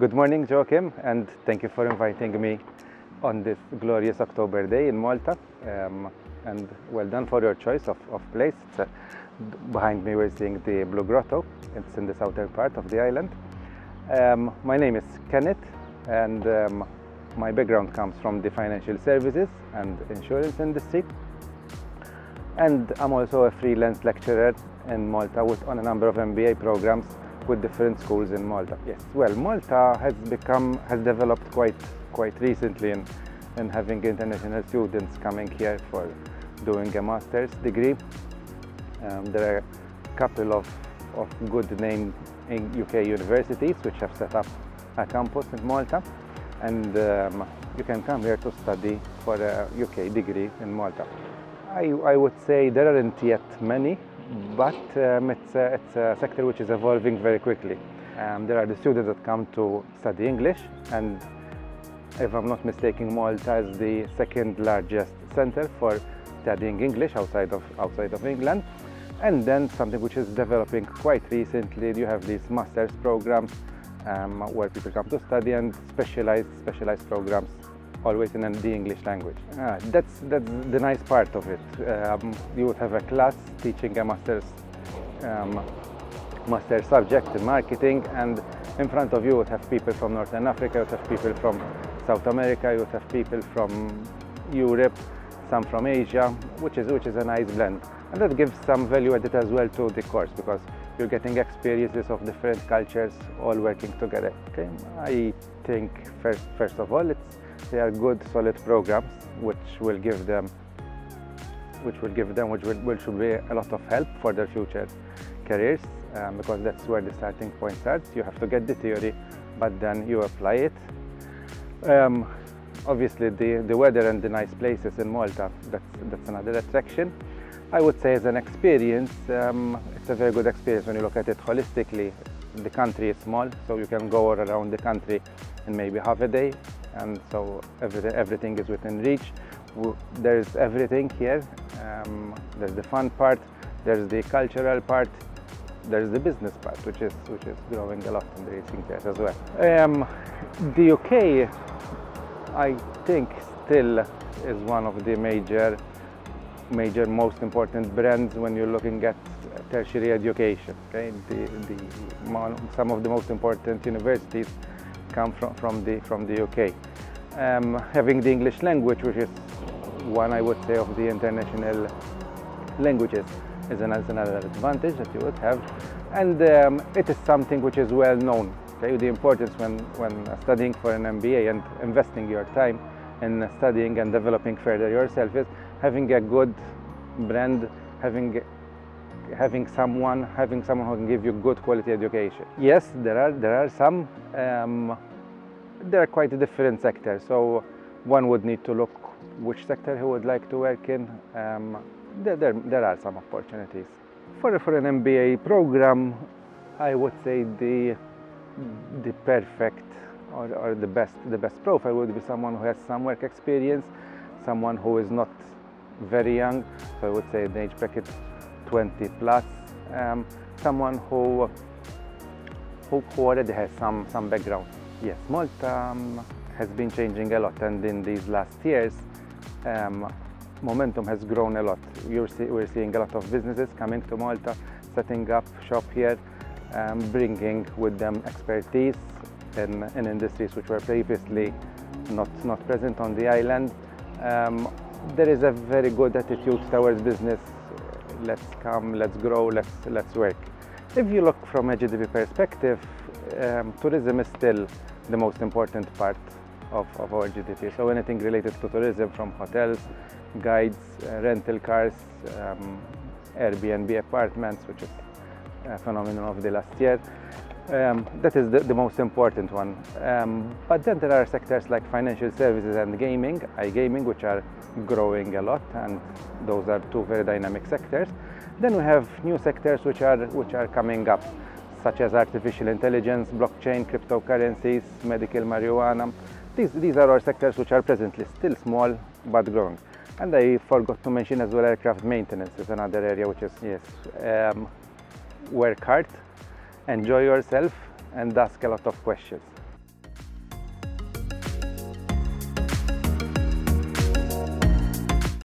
Good morning, Joachim, and thank you for inviting me on this glorious October day in Malta. And well done for your choice of place. Behind me we're seeing the Blue Grotto. It's in the southern part of the island. My name is Kenneth, and my background comes from the financial services and insurance industry. And I'm also a freelance lecturer in Malta on a number of MBA programs with different schools in Malta. Yes, well, Malta has developed quite recently in having international students coming here for doing a master's degree. There are a couple of good named UK universities which have set up a campus in Malta, and you can come here to study for a UK degree in Malta. I would say there aren't yet many, but it's a sector which is evolving very quickly. There are the students that come to study English, and if I'm not mistaken, Malta is the second largest center for studying English outside of England. And then something which is developing quite recently, you have these master's programs where people come to study, and specialized programs always in the English language. That's the nice part of it. You would have a class teaching a master's subject in marketing, and in front of you would have people from Northern Africa, you would have people from South America, you would have people from Europe, some from Asia, which is a nice blend. And that gives some value added as well to the course, because you're getting experiences of different cultures all working together. Okay, I think first of all, they are good, solid programs which should be a lot of help for their future careers, because that's where the starting point starts. You have to get the theory, but then you apply it. Obviously, the weather and the nice places in Malta, that's another attraction. I would say as an experience, it's a very good experience when you look at it holistically. The country is small, so you can go around the country in maybe half a day, and so everything is within reach. There's everything here. There's the fun part, there's the cultural part, there's the business part, which is growing a lot in the recent years as well. The UK, I think, still is one of the major, most important brands when you're looking at tertiary education. Okay, some of the most important universities come from the UK. Having the English language, which is one, I would say, of the international languages, is another advantage that you would have. And it is something which is well known. Okay? The importance when studying for an MBA and investing your time in studying and developing further yourself is having a good brand, having someone who can give you good quality education. Yes, there are some. There are quite a different sector, so one would need to look which sector he would like to work in. There are some opportunities. For an MBA program, I would say the perfect or the best profile would be someone who has some work experience, someone who is not very young, so I would say in the age bracket 20+, someone who already has some background. Yes, Malta has been changing a lot, and in these last years, momentum has grown a lot. We're seeing a lot of businesses coming to Malta, setting up shop here, bringing with them expertise in industries which were previously not present on the island. There is a very good attitude towards business. Let's come, let's grow, let's work. If you look from a GDP perspective, tourism is still the most important part of our GDP. So anything related to tourism, from hotels, guides, rental cars, Airbnb apartments, which is a phenomenon of the last year, that is the most important one. But then there are sectors like financial services and gaming, iGaming, which are growing a lot, and those are two very dynamic sectors. Then we have new sectors which are coming up, such as artificial intelligence, blockchain, cryptocurrencies, medical marijuana. These are our sectors which are presently still small but growing. And I forgot to mention as well aircraft maintenance is another area which is, yes, work hard, enjoy yourself, and ask a lot of questions.